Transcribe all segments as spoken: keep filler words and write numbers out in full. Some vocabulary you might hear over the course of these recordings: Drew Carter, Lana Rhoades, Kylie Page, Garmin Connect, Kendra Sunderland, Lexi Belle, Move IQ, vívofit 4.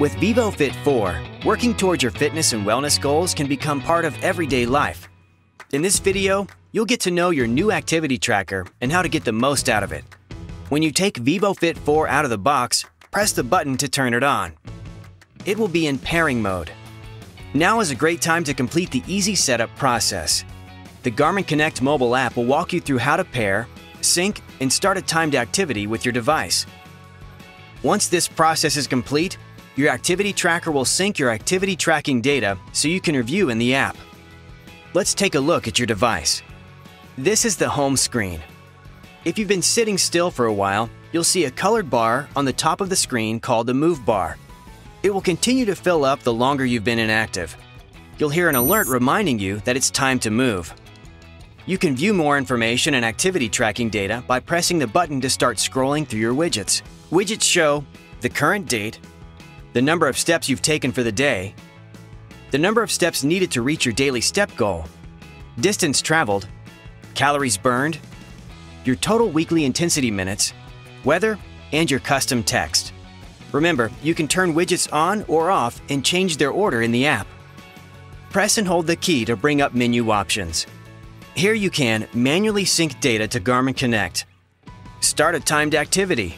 With vívofit four, working towards your fitness and wellness goals can become part of everyday life. In this video, you'll get to know your new activity tracker and how to get the most out of it. When you take vívofit four out of the box, press the button to turn it on. It will be in pairing mode. Now is a great time to complete the easy setup process. The Garmin Connect mobile app will walk you through how to pair, sync, and start a timed activity with your device. Once this process is complete, your activity tracker will sync your activity tracking data so you can review in the app. Let's take a look at your device. This is the home screen. If you've been sitting still for a while, you'll see a colored bar on the top of the screen called the Move bar. It will continue to fill up the longer you've been inactive. You'll hear an alert reminding you that it's time to move. You can view more information and activity tracking data by pressing the button to start scrolling through your widgets. Widgets show the current date, the number of steps you've taken for the day, the number of steps needed to reach your daily step goal, distance traveled, calories burned, your total weekly intensity minutes, weather, and your custom text. Remember, you can turn widgets on or off and change their order in the app. Press and hold the key to bring up menu options. Here you can manually sync data to Garmin Connect, start a timed activity,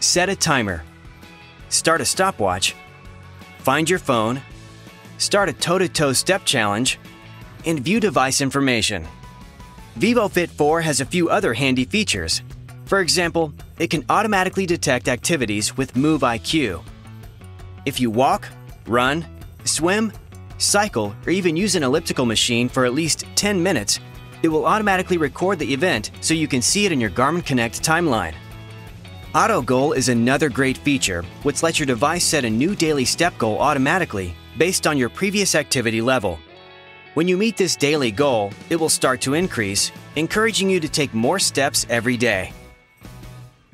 set a timer, start a stopwatch, find your phone, start a toe-to-toe step challenge, and view device information. vívofit four has a few other handy features. For example, it can automatically detect activities with Move I Q. If you walk, run, swim, cycle, or even use an elliptical machine for at least ten minutes, it will automatically record the event so you can see it in your Garmin Connect timeline. Auto Goal is another great feature, which lets your device set a new daily step goal automatically based on your previous activity level. When you meet this daily goal, it will start to increase, encouraging you to take more steps every day.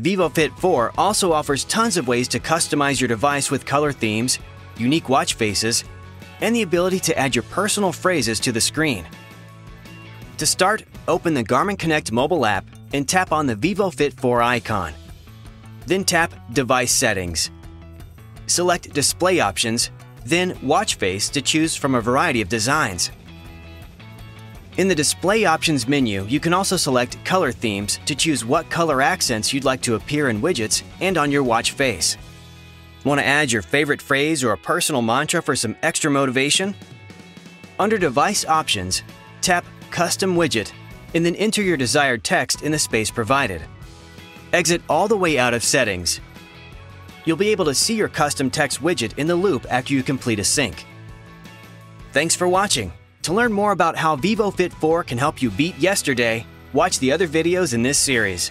vívofit four also offers tons of ways to customize your device with color themes, unique watch faces, and the ability to add your personal phrases to the screen. To start, open the Garmin Connect mobile app and tap on the vívofit four icon. Then tap Device Settings. Select Display Options, then Watch Face to choose from a variety of designs. In the Display Options menu, you can also select Color Themes to choose what color accents you'd like to appear in widgets and on your watch face. Want to add your favorite phrase or a personal mantra for some extra motivation? Under Device Options, tap Custom Widget, and then enter your desired text in the space provided. Exit all the way out of Settings. You'll be able to see your custom text widget in the loop after you complete a sync. Thanks for watching. To learn more about how vívofit four can help you beat yesterday, watch the other videos in this series.